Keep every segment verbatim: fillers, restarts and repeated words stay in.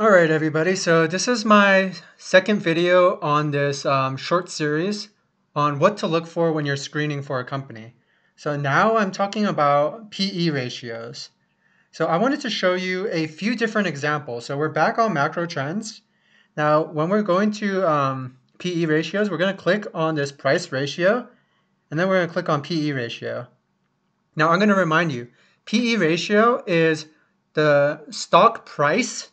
All right, everybody. So this is my second video on this um, short series on what to look for when you're screening for a company. So now I'm talking about P E ratios. So I wanted to show you a few different examples. So we're back on Macrotrends. Now, when we're going to um, P E ratios, we're going to click on this price ratio, and then we're going to click on P E ratio. Now, I'm going to remind you, P E ratio is the stock price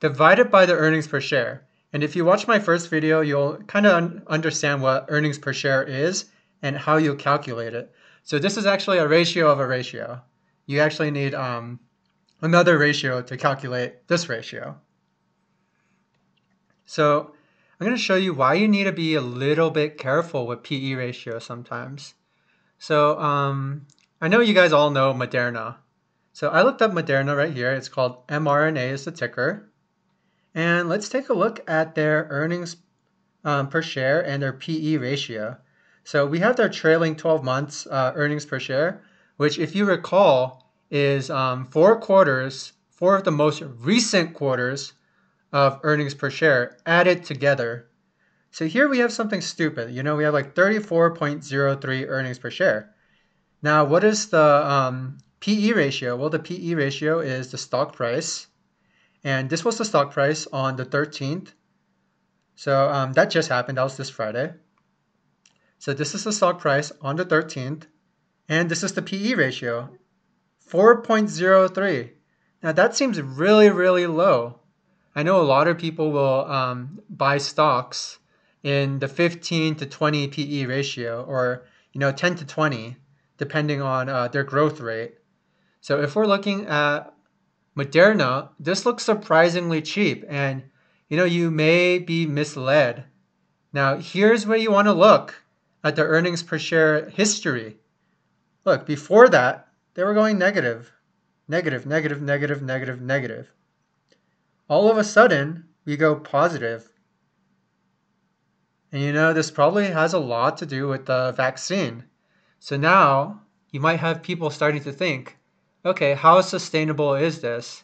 divided by the earnings per share. And if you watch my first video, you'll kind of un understand what earnings per share is and how you calculate it. So this is actually a ratio of a ratio. You actually need um, another ratio to calculate this ratio. So I'm going to show you why you need to be a little bit careful with P E ratio sometimes. So um, I know you guys all know Moderna. So I looked up Moderna right here. It's called mRNA is the ticker. And let's take a look at their earnings um, per share and their P E ratio. So we have their trailing twelve months uh, earnings per share, which if you recall is um, four quarters, four of the most recent quarters of earnings per share added together. So here we have something stupid. You know, we have like thirty-four point zero three earnings per share. Now, what is the um, P E ratio? Well, the P E ratio is the stock price. And this was the stock price on the thirteenth. So um, that just happened. That was this Friday. So this is the stock price on the thirteenth. And this is the P E ratio, four point zero three. Now that seems really, really low. I know a lot of people will um, buy stocks in the fifteen to twenty P E ratio, or you know, ten to twenty, depending on uh, their growth rate. So if we're looking at Moderna, this looks surprisingly cheap, and you know, you may be misled. Now, here's where you want to look at the earnings per share history. Look, before that, they were going negative, negative, negative, negative, negative, negative. All of a sudden, we go positive. And you know, this probably has a lot to do with the vaccine. So now, you might have people starting to think, okay, how sustainable is this?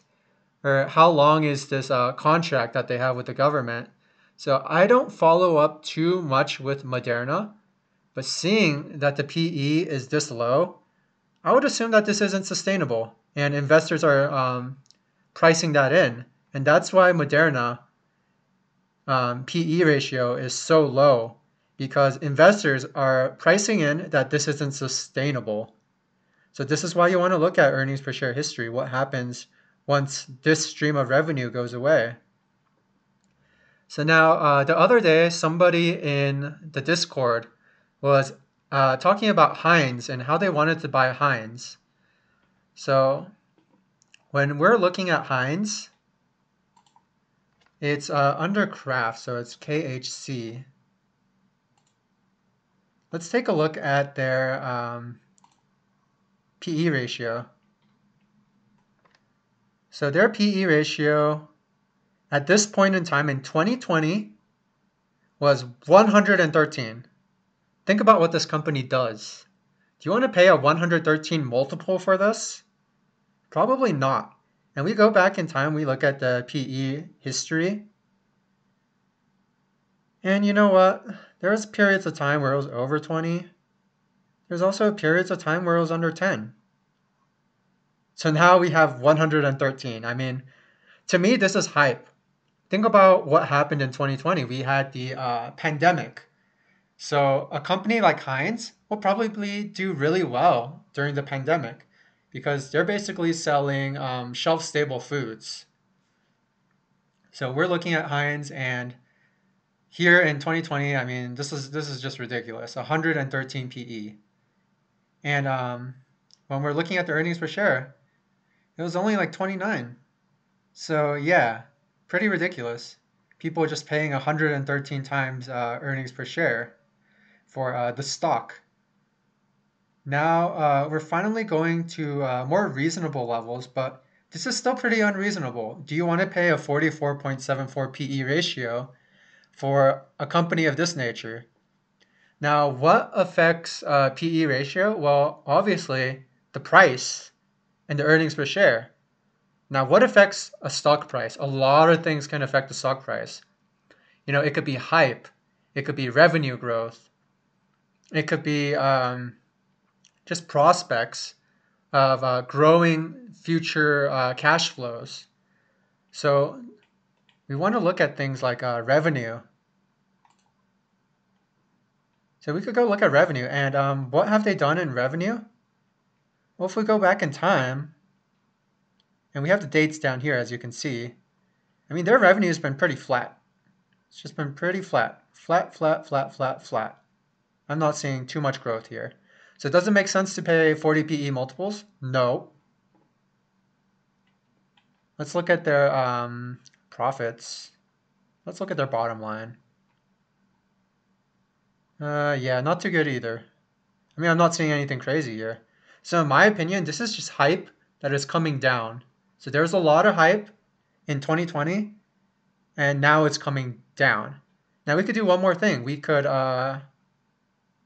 Or how long is this uh, contract that they have with the government? So I don't follow up too much with Moderna, but seeing that the P E is this low, I would assume that this isn't sustainable, and investors are um, pricing that in. And that's why Moderna um, P E ratio is so low, because investors are pricing in that this isn't sustainable. So this is why you want to look at earnings per share history. What happens once this stream of revenue goes away? So now uh, the other day, somebody in the Discord was uh, talking about Heinz and how they wanted to buy Heinz. So when we're looking at Heinz, it's uh, under Kraft, so it's K H C. Let's take a look at their um, P E ratio. So their P E ratio at this point in time in twenty twenty was one hundred thirteen. Think about what this company does. Do you want to pay a one hundred thirteen multiple for this? Probably not. And we go back in time, we look at the P E history. And you know what? There was periods of time where it was over twenty. There's also periods of time where it was under ten. So now we have one hundred thirteen. I mean, to me, this is hype. Think about what happened in twenty twenty. We had the uh, pandemic. So a company like Heinz will probably do really well during the pandemic because they're basically selling um, shelf-stable foods. So we're looking at Heinz, and here in twenty twenty, I mean, this is, this is just ridiculous, one hundred thirteen P E. And um, when we're looking at the earnings per share, it was only like twenty-nine. So yeah, pretty ridiculous. People just paying one hundred thirteen times uh, earnings per share for uh, the stock. Now uh, we're finally going to uh, more reasonable levels, but this is still pretty unreasonable. Do you want to pay a forty-four point seven four P E ratio for a company of this nature? Now, what affects uh, P E ratio? Well, obviously, the price and the earnings per share. Now, what affects a stock price? A lot of things can affect the stock price. You know, it could be hype. It could be revenue growth. It could be um, just prospects of uh, growing future uh, cash flows. So we want to look at things like uh, revenue. So we could go look at revenue. And um, what have they done in revenue? Well, if we go back in time, and we have the dates down here, as you can see, I mean, their revenue has been pretty flat. It's just been pretty flat. Flat, flat, flat, flat, flat. I'm not seeing too much growth here. So it doesn't make sense to pay forty P E multiples? No. Let's look at their um, profits. Let's look at their bottom line. Uh, yeah, not too good either. I mean, I'm not seeing anything crazy here. So in my opinion, this is just hype that is coming down. So there's a lot of hype in twenty twenty, and now it's coming down. Now we could do one more thing. We could uh,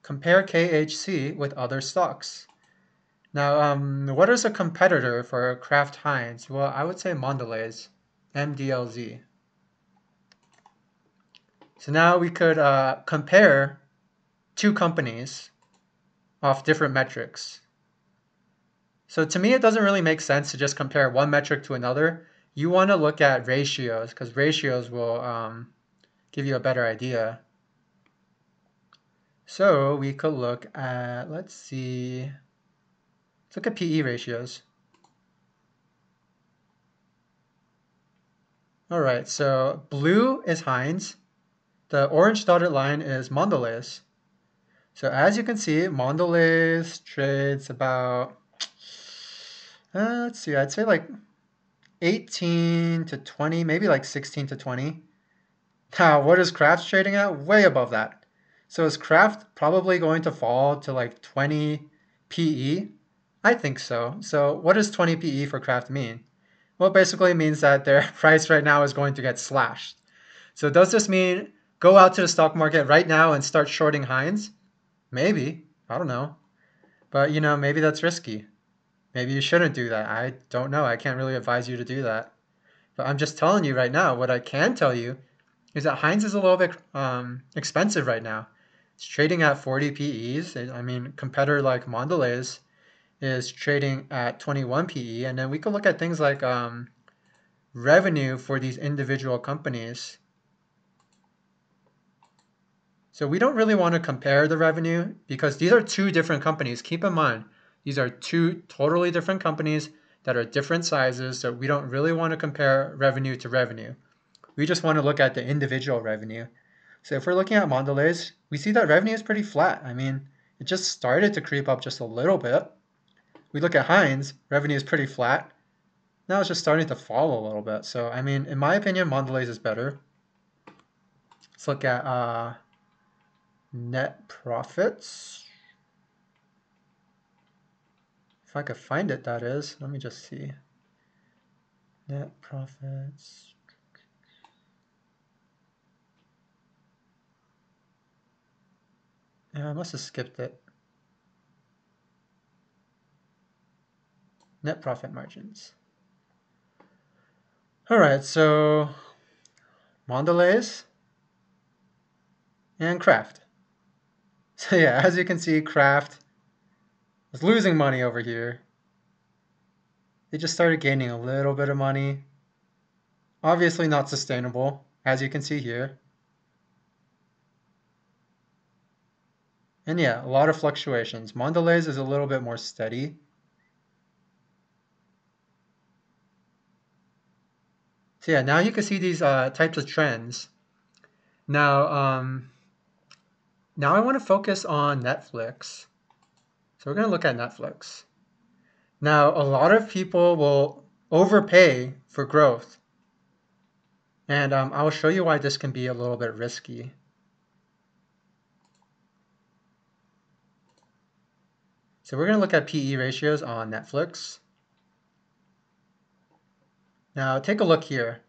compare K H C with other stocks. Now, um, what is a competitor for Kraft Heinz? Well, I would say Mondelēz, M D L Z. So now we could uh, compare two companies off different metrics. So to me, it doesn't really make sense to just compare one metric to another. You want to look at ratios, because ratios will um, give you a better idea. So we could look at, let's see, let's look at P E ratios. All right, so blue is Heinz. The orange dotted line is Mondelēz. So as you can see, Mondelēz trades about, uh, let's see, I'd say like eighteen to twenty, maybe like sixteen to twenty. Now, what is Kraft trading at? Way above that. So is Kraft probably going to fall to like twenty P E? I think so. So what does twenty P E for Kraft mean? Well, it basically means that their price right now is going to get slashed. So does this mean go out to the stock market right now and start shorting Heinz? Maybe. I don't know. But, you know, maybe that's risky. Maybe you shouldn't do that. I don't know. I can't really advise you to do that. But I'm just telling you right now, what I can tell you is that Heinz is a little bit um, expensive right now. It's trading at forty P Es. I mean, competitor like Mondelēz is trading at twenty-one P E. And then we could look at things like um, revenue for these individual companies. So we don't really want to compare the revenue because these are two different companies. Keep in mind, these are two totally different companies that are different sizes, so we don't really want to compare revenue to revenue. We just want to look at the individual revenue. So if we're looking at Mondelēz, we see that revenue is pretty flat. I mean, it just started to creep up just a little bit. We look at Heinz, revenue is pretty flat. Now it's just starting to fall a little bit. So, I mean, in my opinion, Mondelēz is better. Let's look at uh, net profits. If I could find it, that is. Let me just see. Net profits. Yeah, I must have skipped it. Net profit margins. All right, so Mondelēz and Kraft. So yeah, as you can see, Kraft was losing money over here. They just started gaining a little bit of money. Obviously not sustainable, as you can see here. And yeah, a lot of fluctuations. Mondelēz is a little bit more steady. So yeah, now you can see these uh, types of trends. Now, um, now I want to focus on Netflix. So we're going to look at Netflix. Now, a lot of people will overpay for growth. And um, I will show you why this can be a little bit risky. So we're going to look at P E ratios on Netflix. Now, take a look here.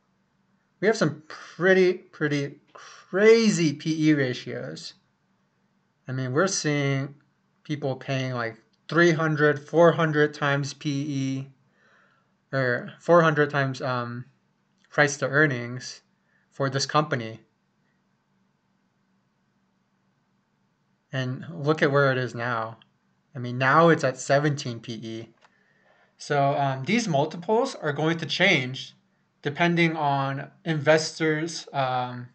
We have some pretty, pretty crazy P E ratios. I mean, we're seeing people paying like three hundred, four hundred times P E. or four hundred times um, price to earnings for this company. And look at where it is now. I mean, now it's at seventeen P E. So um, these multiples are going to change depending on investors, um,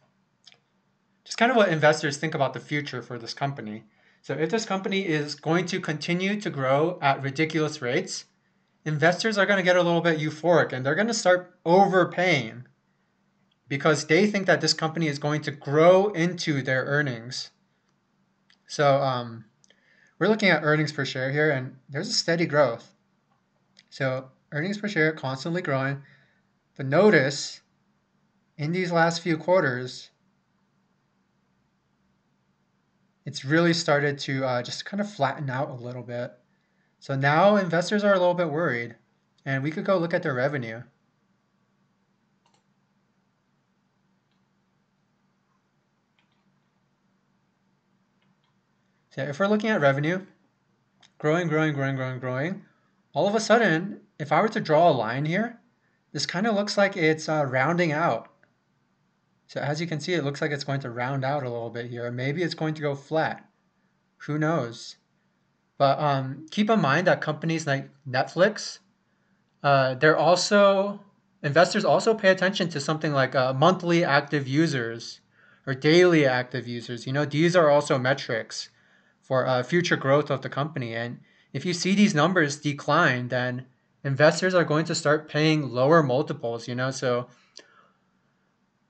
just kind of what investors think about the future for this company. So if this company is going to continue to grow at ridiculous rates, investors are going to get a little bit euphoric and they're going to start overpaying because they think that this company is going to grow into their earnings. So um, we're looking at earnings per share here, and there's a steady growth. So earnings per share constantly growing. But notice in these last few quarters, it's really started to uh, just kind of flatten out a little bit. So now investors are a little bit worried, and we could go look at their revenue. So if we're looking at revenue, growing, growing, growing, growing, growing, all of a sudden, if I were to draw a line here, this kind of looks like it's uh, rounding out. So as you can see, it looks like it's going to round out a little bit here. Maybe it's going to go flat. Who knows? But um, keep in mind that companies like Netflix, uh, they're also, investors also pay attention to something like uh, monthly active users or daily active users. You know, these are also metrics for uh, future growth of the company. And if you see these numbers decline, then investors are going to start paying lower multiples, you know. So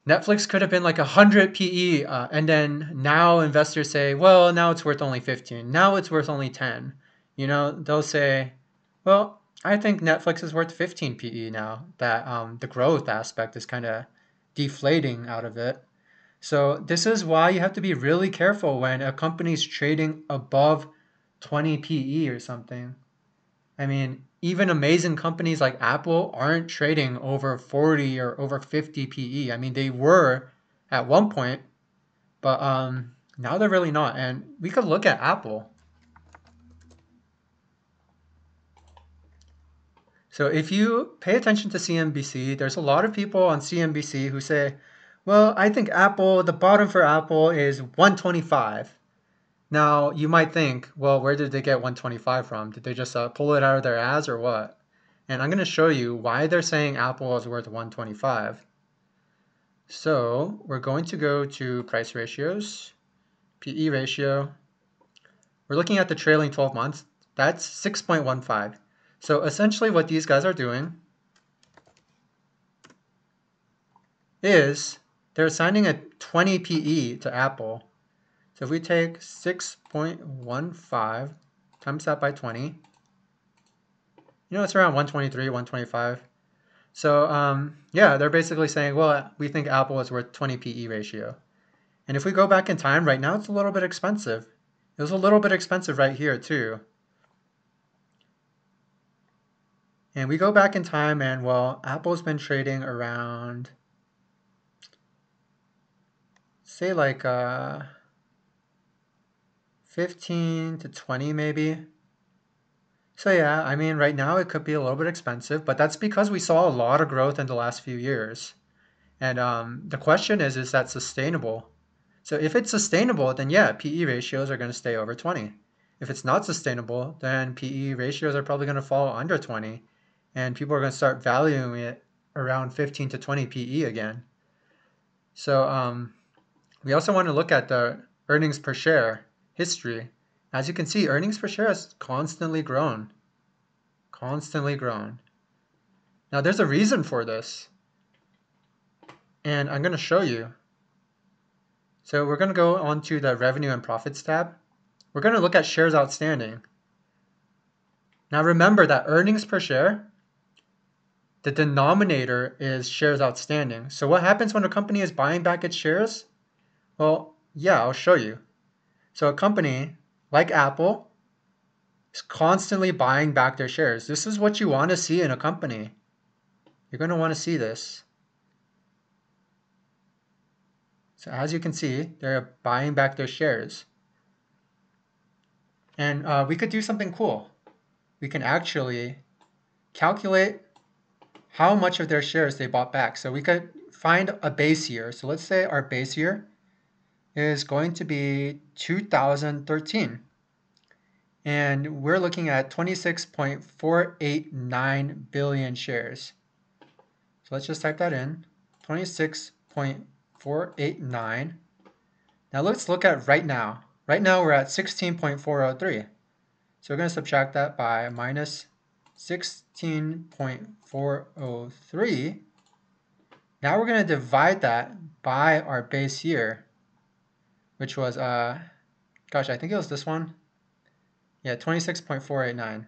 Netflix could have been like one hundred P E, uh, and then now investors say, well, now it's worth only fifteen. Now it's worth only ten. You know, they'll say, well, I think Netflix is worth fifteen P E now that um, the growth aspect is kind of deflating out of it. So this is why you have to be really careful when a company's trading above twenty P E or something. I mean, even amazing companies like Apple aren't trading over forty or over fifty P E. I mean, they were at one point, but um, now they're really not. And we could look at Apple. So if you pay attention to C N B C, there's a lot of people on C N B C who say, well, I think Apple, the bottom for Apple is one twenty-five. Now, you might think, well, where did they get one twenty-five from? Did they just uh, pull it out of their ass or what? And I'm going to show you why they're saying Apple is worth one twenty-five. So we're going to go to price ratios, P E ratio. We're looking at the trailing twelve months. That's six point one five. So essentially what these guys are doing is they're assigning a twenty P E to Apple. So if we take six point one five times that by twenty, you know, it's around one twenty-three, one twenty-five. So um, yeah, they're basically saying, well, we think Apple is worth twenty P E ratio. And if we go back in time, right now it's a little bit expensive. It was a little bit expensive right here too. And we go back in time and, well, Apple's been trading around, say like... Uh, fifteen to twenty maybe. So yeah, I mean, right now it could be a little bit expensive, but that's because we saw a lot of growth in the last few years. And um, the question is, is that sustainable? So if it's sustainable, then yeah, P E ratios are going to stay over twenty. If it's not sustainable, then P E ratios are probably going to fall under twenty, and people are going to start valuing it around fifteen to twenty P E again. So um, we also want to look at the earnings per share history. As you can see, earnings per share has constantly grown. Constantly grown. Now there's a reason for this, and I'm going to show you. So we're going to go on to the revenue and profits tab. We're going to look at shares outstanding. Now remember that earnings per share, the denominator is shares outstanding. So what happens when a company is buying back its shares? Well, yeah, I'll show you. So a company like Apple is constantly buying back their shares. This is what you want to see in a company. You're going to want to see this. So as you can see, they're buying back their shares. And uh, we could do something cool. We can actually calculate how much of their shares they bought back. So we could find a base year. So let's say our base year is going to be two thousand thirteen. And we're looking at twenty-six point four eight nine billion shares. So let's just type that in, twenty-six point four eight nine. Now let's look at right now. Right now we're at sixteen point four oh three. So we're going to subtract that by minus sixteen point four oh three. Now we're going to divide that by our base year, which was, uh, gosh, I think it was this one. Yeah, twenty-six point four eight nine.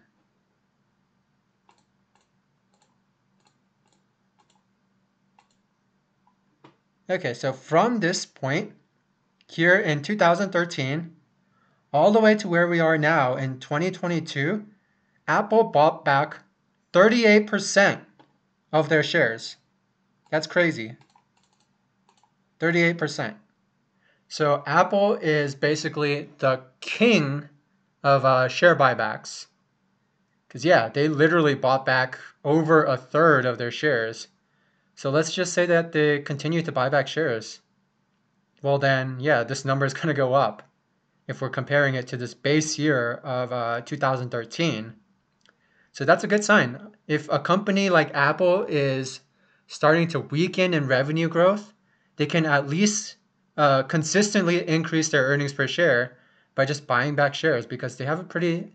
Okay, so from this point here in two thousand thirteen, all the way to where we are now in twenty twenty-two, Apple bought back thirty-eight percent of their shares. That's crazy. thirty-eight percent. So Apple is basically the king of uh, share buybacks. Because yeah, they literally bought back over a third of their shares. So let's just say that they continue to buy back shares. Well then, yeah, this number is going to go up. If we're comparing it to this base year of uh, two thousand thirteen. So that's a good sign. If a company like Apple is starting to weaken in revenue growth, they can at least uh, consistently increase their earnings per share by just buying back shares, because they have a pretty,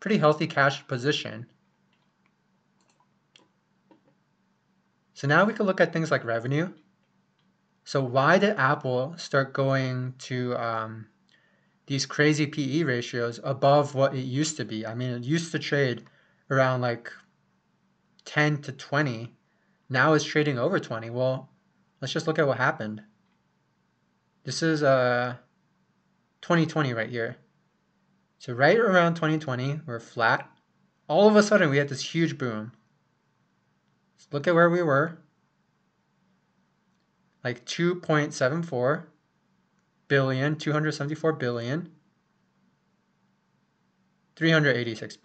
pretty healthy cash position. So now we can look at things like revenue. So why did Apple start going to um, these crazy P E ratios above what it used to be? I mean, it used to trade around like ten to twenty. Now it's trading over twenty. Well, let's just look at what happened. This is uh, twenty twenty right here. So right around twenty twenty, we're flat. All of a sudden, we had this huge boom. Let's look at where we were. Like two point seven four billion, two hundred seventy-four billion, three hundred eighty-six billion.